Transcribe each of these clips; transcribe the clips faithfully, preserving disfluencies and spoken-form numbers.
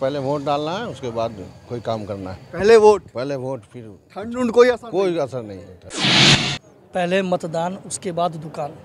पहले वोट डालना है, उसके बाद कोई काम करना है। पहले वोट पहले वोट फिर ठंड कोई असर कोई असर नहीं है। पहले मतदान उसके बाद दुकान।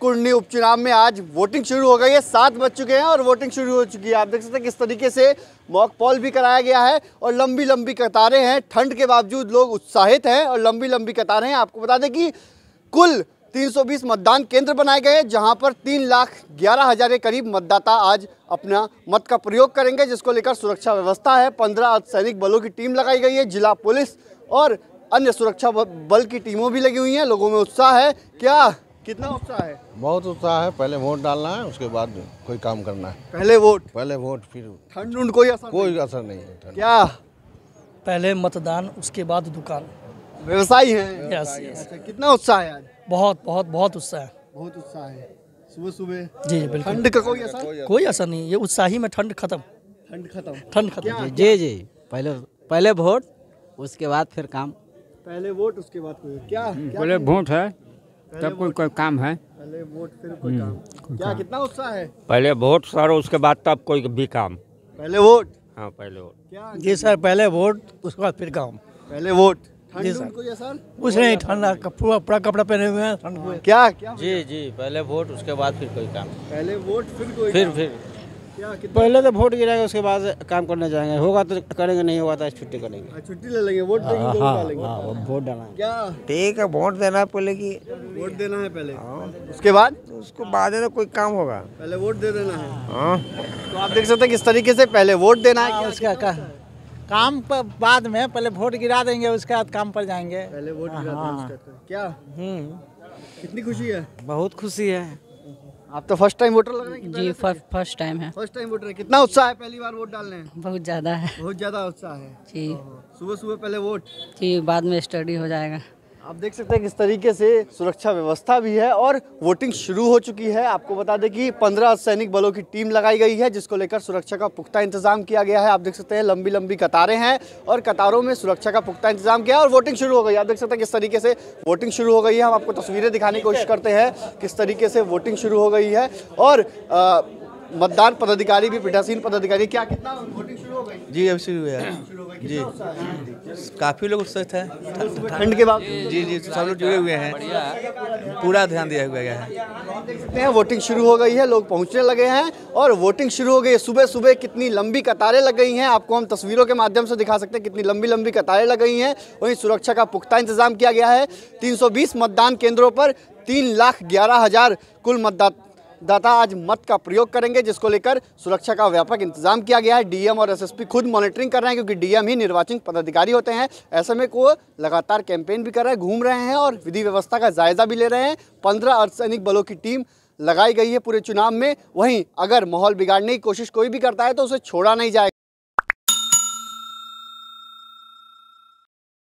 कुंडली उपचुनाव में आज वोटिंग शुरू हो गई है। सात बज चुके हैं और वोटिंग शुरू हो चुकी है। आप देख सकते हैं किस तरीके से मॉक पोल भी कराया गया है और लंबी लंबी कतारें हैं। ठंड के बावजूद लोग उत्साहित हैं और लंबी लंबी कतारें हैं। आपको बता दें कि कुल तीन सौ बीस मतदान केंद्र बनाए गए हैं, जहां पर तीन लाख ग्यारह हज़ार के करीब मतदाता आज अपना मत का प्रयोग करेंगे, जिसको लेकर सुरक्षा व्यवस्था है। पंद्रह अर्धसैनिक बलों की टीम लगाई गई है। जिला पुलिस और अन्य सुरक्षा बल की टीमों भी लगी हुई हैं। लोगों में उत्साह है। क्या कितना उत्साह है? बहुत उत्साह है। पहले वोट डालना है, उसके बाद कोई काम करना है। पहले वोट पहले वोट फिर ठंड कोई असर कोई असर नहीं है। क्या पहले मतदान उसके बाद दुकान। व्यवसायी हैं। Yes yes. कितना उत्साह है आज? बहुत बहुत बहुत उत्साह है। बहुत उत्साह है सुबह सुबह। जी जी बिल्कुल। ठंड का कोई असर कोई असर नहीं। ये उत्साही में ठंड खत्म ठंड खत्म ठंड खत्म। जी जी पहले पहले वोट उसके बाद फिर काम। पहले वोट उसके बाद कोई क्या पहले वोट है तब कोई कोई काम है। पहले वोट फिर कोई काम। क्या कितना उत्साह है? पहले वोट सर उसके बाद तब कोई भी काम। पहले वोट हाँ पहले वोट। क्या जी सर पहले वोट उसके बाद फिर काम। पहले वोट जी सर कुछ नहीं ठंडा पूरा कपड़ा पहने हुए हैं ठंड में। क्या जी जी पहले वोट उसके बाद फिर कोई काम। पहले वोट फिर कोई फिर फिर क्या पहले तो वोट गिराएगा उसके बाद काम करना चाहेंगे। होगा तो करेंगे, नहीं होगा तो छुट्टी करेंगे। छुट्टी ले लेंगे। वोट देंगे वोट डालना क्या ठीक है। वोट देना है पहले की वोट देना है पहले उसके बाद उसको बाद में कोई काम होगा। पहले वोट दे देना है। तो आप देख सकते हैं किस तरीके से पहले वोट देना है उसका काम पर बाद में। पहले वोट गिरा देंगे उसके बाद काम पर जाएंगे। पहले वोट गिरा देंगे क्या कितनी खुशी है? बहुत खुशी है। आप तो फर्स्ट टाइम वोटर लग रहे हैं? जी फर्स्ट टाइम है। फर्स्ट टाइम वोटर है। कितना उत्साह है पहली बार वोट डालने? बहुत ज्यादा है। बहुत ज्यादा उत्साह है जी। सुबह सुबह पहले वोट जी बाद में स्टडी हो जाएगा। आप देख सकते हैं किस तरीके से सुरक्षा व्यवस्था भी है और वोटिंग शुरू हो चुकी है। आपको बता दें कि पंद्रह सैनिक बलों की टीम लगाई गई है, जिसको लेकर सुरक्षा का पुख्ता इंतजाम किया गया है। आप देख सकते हैं लंबी लंबी कतारें हैं और कतारों में सुरक्षा का पुख्ता इंतजाम किया है और वोटिंग शुरू हो गई है। आप देख सकते हैं किस तरीके से वोटिंग शुरू हो गई है। हम आपको तस्वीरें दिखाने की कोशिश करते हैं किस तरीके से वोटिंग शुरू हो गई है। और मतदान पदाधिकारी भी पीठासीन पदाधिकारी क्या कितना वोटिंग शुरू हो गई? जी अब शुरू हुआ जी। काफ़ी लोग उत्साहित हैं ठंड के बाद। जी जी सब लोग जुड़े हुए हैं, पूरा ध्यान दिया हुआ है। देख सकते हैं वोटिंग शुरू हो गई है, लोग पहुंचने लगे हैं और वोटिंग शुरू हो गई है। सुबह सुबह कितनी लंबी कतारें लग गई हैं, आपको हम तस्वीरों के माध्यम से दिखा सकते हैं कितनी लंबी लंबी कतारें लग गई हैं। वहीं सुरक्षा का पुख्ता इंतजाम किया गया है। तीन सौ बीस मतदान केंद्रों पर तीन लाख ग्यारह हज़ार कुल मतदाता दाता आज मत का प्रयोग करेंगे, जिसको लेकर सुरक्षा का व्यापक इंतजाम किया गया है। डीएम और एसएसपी खुद मॉनिटरिंग कर रहे हैं, क्योंकि डीएम ही निर्वाचन पदाधिकारी होते हैं। ऐसे में को लगातार कैंपेन भी कर रहे हैं, घूम रहे हैं और विधि व्यवस्था का जायजा भी ले रहे हैं। पंद्रह अर्धसैनिक बलों की टीम लगाई गई है पूरे चुनाव में। वहीं अगर माहौल बिगाड़ने की कोशिश कोई भी करता है तो उसे छोड़ा नहीं जाएगा।